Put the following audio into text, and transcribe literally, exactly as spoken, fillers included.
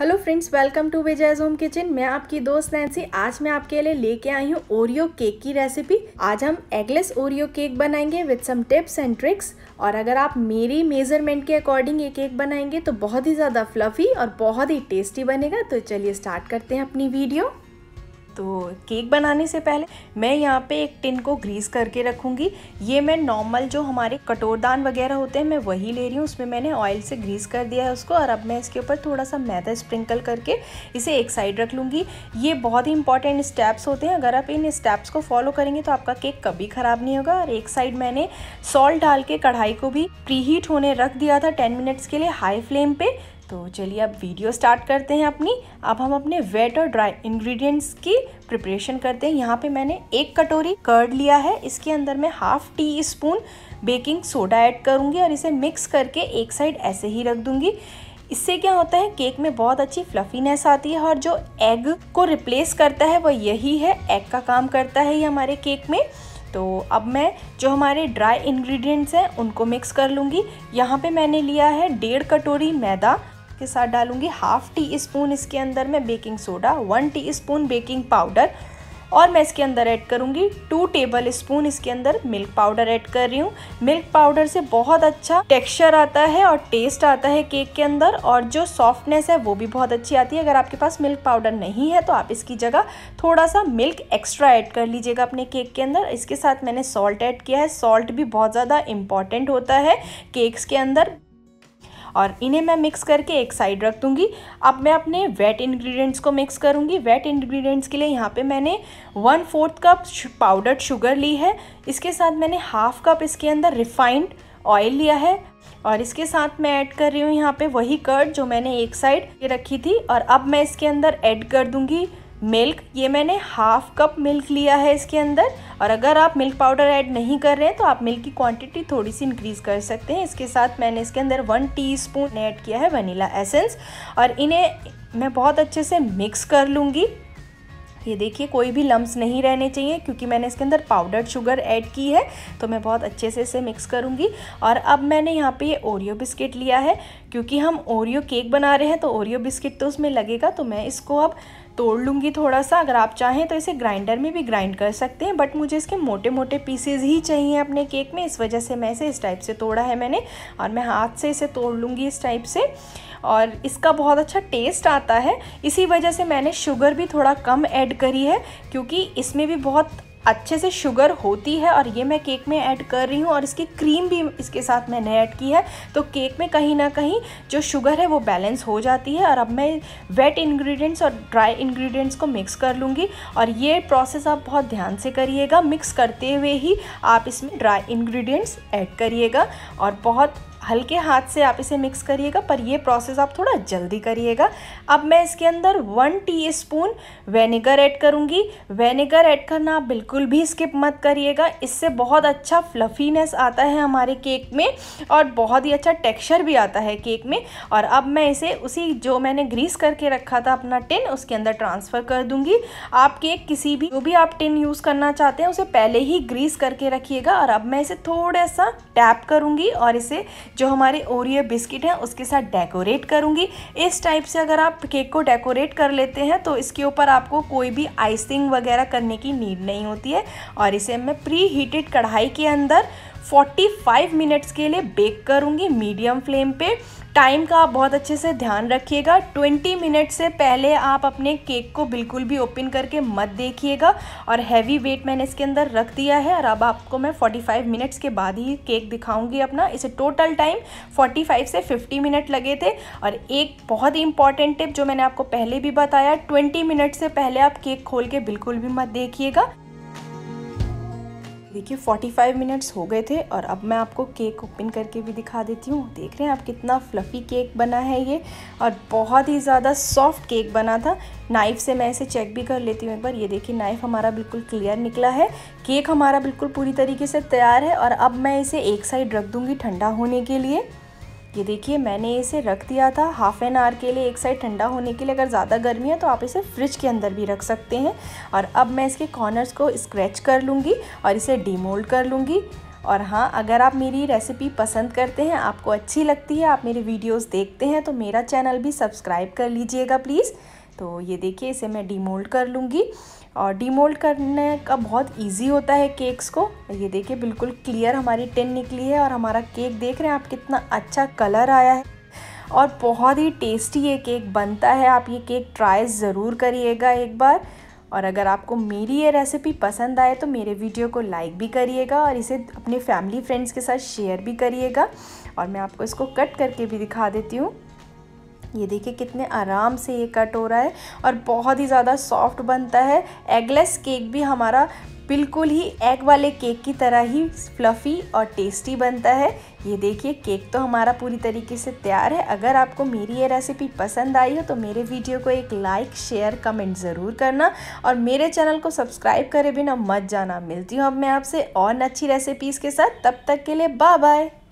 Hello friends, welcome to Vijay home kitchen. मैं आपकी दोस्त नैन्सी। आज मैं आपके लिए लेके आई हूँ ओरियो केक की रेसिपी। आज हम एगलेस ओरियो केक बनाएंगे with some tips and tricks. और अगर आप मेरी मेजरमेंट के अकॉर्डिंग ये केक बनाएंगे तो बहुत ही ज़्यादा फ्लफी और बहुत ही टेस्टी बनेगा। तो चलिए स्टार्ट करते हैं अपनी वीडियो। तो केक बनाने से पहले मैं यहाँ पे एक टिन को ग्रीस करके रखूँगी। ये मैं नॉर्मल जो हमारे कटोरदान वगैरह होते हैं मैं वही ले रही हूँ। उसमें मैंने ऑयल से ग्रीस कर दिया है उसको। और अब मैं इसके ऊपर थोड़ा सा मैदा स्प्रिंकल करके इसे एक साइड रख लूँगी। ये बहुत ही इंपॉर्टेंट स्टेप्स होते हैं। अगर आप इन स्टेप्स को फॉलो करेंगे तो आपका केक कभी ख़राब नहीं होगा। और एक साइड मैंने सॉल्ट डाल के कढ़ाई को भी प्रीहीट होने रख दिया था टेन मिनट्स के लिए हाई फ्लेम पर। तो चलिए अब वीडियो स्टार्ट करते हैं अपनी। अब हम अपने वेट और ड्राई इंग्रेडिएंट्स की प्रिपरेशन करते हैं। यहाँ पे मैंने एक कटोरी कर्ड लिया है। इसके अंदर मैं half teaspoon baking soda add करूँगी और इसे मिक्स करके एक साइड ऐसे ही रख दूँगी। इससे क्या होता है, केक में बहुत अच्छी फ्लफीनेस आती है। और जो एग को रिप्लेस करता है वह यही है, एग का काम करता है ये हमारे केक में। तो अब मैं जो हमारे ड्राई इन्ग्रीडियंट्स हैं उनको मिक्स कर लूँगी। यहाँ पर मैंने लिया है डेढ़ कटोरी मैदा के साथ डालूंगी, हाफ टी स्पून इसके अंदर मैं baking soda, one teaspoon baking powder और मैं इसके अंदर ऐड करूंगी टू टेबल स्पून इसके अंदर मिल्क पाउडर ऐड कर रही हूँ। मिल्क पाउडर से बहुत अच्छा टेक्सचर आता है और टेस्ट आता है केक के अंदर। और जो सॉफ्टनेस है वो भी बहुत अच्छी आती है। अगर आपके पास मिल्क पाउडर नहीं है तो आप इसकी जगह थोड़ा सा मिल्क एक्स्ट्रा ऐड कर लीजिएगा अपने केक के अंदर। इसके साथ मैंने सॉल्ट ऐड किया है। सॉल्ट भी बहुत ज़्यादा इम्पॉर्टेंट होता है केक्स के अंदर। और इन्हें मैं मिक्स करके एक साइड रख दूँगी। अब मैं अपने वेट इंग्रेडिएंट्स को मिक्स करूँगी। वेट इंग्रेडिएंट्स के लिए यहाँ पे मैंने one fourth cup powdered sugar ली है। इसके साथ मैंने हाफ कप इसके अंदर रिफाइंड ऑयल लिया है। और इसके साथ मैं ऐड कर रही हूँ यहाँ पे वही कर्ड जो मैंने एक साइड रखी थी। और अब मैं इसके अंदर ऐड कर दूँगी मिल्क। ये मैंने हाफ कप मिल्क लिया है इसके अंदर। और अगर आप मिल्क पाउडर ऐड नहीं कर रहे हैं तो आप मिल्क की क्वांटिटी थोड़ी सी इंक्रीज़ कर सकते हैं। इसके साथ मैंने इसके अंदर वन टीस्पून ऐड किया है वनीला एसेंस। और इन्हें मैं बहुत अच्छे से मिक्स कर लूँगी। ये देखिए, कोई भी लम्ब्स नहीं रहने चाहिए क्योंकि मैंने इसके अंदर पाउडर्ड शुगर ऐड की है। तो मैं बहुत अच्छे से इसे मिक्स करूँगी। और अब मैंने यहाँ पे ये ओरियो बिस्किट लिया है। क्योंकि हम ओरियो केक बना रहे हैं तो ओरियो बिस्किट तो उसमें लगेगा। तो मैं इसको अब तोड़ लूँगी थोड़ा सा। अगर आप चाहें तो इसे ग्राइंडर में भी ग्राइंड कर सकते हैं, बट मुझे इसके मोटे मोटे पीसेज ही चाहिए अपने केक में। इस वजह से मैं इसे इस टाइप से तोड़ा है मैंने। और मैं हाथ से इसे तोड़ लूँगी इस टाइप से। और इसका बहुत अच्छा टेस्ट आता है। इसी वजह से मैंने शुगर भी थोड़ा कम ऐड करी है क्योंकि इसमें भी बहुत अच्छे से शुगर होती है। और ये मैं केक में ऐड कर रही हूँ। और इसकी क्रीम भी इसके साथ मैंने ऐड की है। तो केक में कहीं ना कहीं जो शुगर है वो बैलेंस हो जाती है। और अब मैं वेट इंग्रेडिएंट्स और ड्राई इंग्रेडिएंट्स को मिक्स कर लूँगी। और ये प्रोसेस आप बहुत ध्यान से करिएगा। मिक्स करते हुए ही आप इसमें ड्राई इंग्रेडिएंट्स ऐड करिएगा। और बहुत हल्के हाथ से आप इसे मिक्स करिएगा, पर यह प्रोसेस आप थोड़ा जल्दी करिएगा। अब मैं इसके अंदर वन टीस्पून विनेगर ऐड करूँगी। विनेगर ऐड करना आप बिल्कुल भी स्किप मत करिएगा। इससे बहुत अच्छा फ्लफीनेस आता है हमारे केक में और बहुत ही अच्छा टेक्सचर भी आता है केक में। और अब मैं इसे उसी जो मैंने ग्रीस करके रखा था अपना टिन उसके अंदर ट्रांसफ़र कर दूँगी। आप केक किसी भी जो भी आप टिन यूज़ करना चाहते हैं उसे पहले ही ग्रीस करके रखिएगा। और अब मैं इसे थोड़ा सा टैप करूँगी और इसे जो हमारे ओरियो बिस्किट है उसके साथ डेकोरेट करूँगी। इस टाइप से अगर आप केक को डेकोरेट कर लेते हैं तो इसके ऊपर आपको कोई भी आइसिंग वगैरह करने की नीड नहीं होती है। और इसे मैं प्री हीटेड कढ़ाई के अंदर पैंतालीस मिनट्स के लिए बेक करूँगी मीडियम फ्लेम पे। टाइम का आप बहुत अच्छे से ध्यान रखिएगा। बीस मिनट से पहले आप अपने केक को बिल्कुल भी ओपन करके मत देखिएगा। और हैवी वेट मैंने इसके अंदर रख दिया है। और अब आपको मैं पैंतालीस मिनट्स के बाद ही केक दिखाऊंगी अपना। इसे टोटल टाइम पैंतालीस से पचास मिनट लगे थे। और एक बहुत ही इंपॉर्टेंट टिप जो मैंने आपको पहले भी बताया, बीस मिनट से पहले आप केक खोल के बिल्कुल भी मत देखिएगा। देखिए पैंतालीस मिनट्स हो गए थे। और अब मैं आपको केक ओपन करके भी दिखा देती हूँ। देख रहे हैं आप कितना फ्लफ़ी केक बना है ये। और बहुत ही ज़्यादा सॉफ्ट केक बना था। नाइफ़ से मैं इसे चेक भी कर लेती हूँ एक बार। ये देखिए, नाइफ़ हमारा बिल्कुल क्लियर निकला है। केक हमारा बिल्कुल पूरी तरीके से तैयार है। और अब मैं इसे एक साइड रख दूँगी ठंडा होने के लिए। ये देखिए, मैंने इसे रख दिया था हाफ़ एन आवर के लिए एक साइड ठंडा होने के लिए। अगर ज़्यादा गर्मी है तो आप इसे फ्रिज के अंदर भी रख सकते हैं। और अब मैं इसके कॉर्नर्स को स्क्रैच कर लूँगी और इसे डीमोल्ड कर लूँगी। और हाँ, अगर आप मेरी रेसिपी पसंद करते हैं, आपको अच्छी लगती है, आप मेरे वीडियोस देखते हैं, तो मेरा चैनल भी सब्सक्राइब कर लीजिएगा प्लीज़। तो ये देखिए, इसे मैं डीमोल्ड कर लूँगी। और डीमोल्ड करने का बहुत इजी होता है केक्स को। ये देखिए, बिल्कुल क्लियर हमारी टिन निकली है और हमारा केक देख रहे हैं आप, कितना अच्छा कलर आया है और बहुत ही टेस्टी ये केक बनता है। आप ये केक ट्राई ज़रूर करिएगा एक बार। और अगर आपको मेरी ये रेसिपी पसंद आए तो मेरे वीडियो को लाइक भी करिएगा और इसे अपने फैमिली फ्रेंड्स के साथ शेयर भी करिएगा। और मैं आपको इसको कट करके भी दिखा देती हूँ। ये देखिए, कितने आराम से ये कट हो रहा है और बहुत ही ज़्यादा सॉफ्ट बनता है। एगलेस केक भी हमारा बिल्कुल ही एग वाले केक की तरह ही फ्लफ़ी और टेस्टी बनता है। ये देखिए, केक तो हमारा पूरी तरीके से तैयार है। अगर आपको मेरी ये रेसिपी पसंद आई हो तो मेरे वीडियो को एक लाइक, शेयर, कमेंट ज़रूर करना और मेरे चैनल को सब्सक्राइब करे बिना मत जाना। मिलती हूँ अब मैं आपसे और अच्छी रेसिपीज़ के साथ। तब तक के लिए बाय बाय।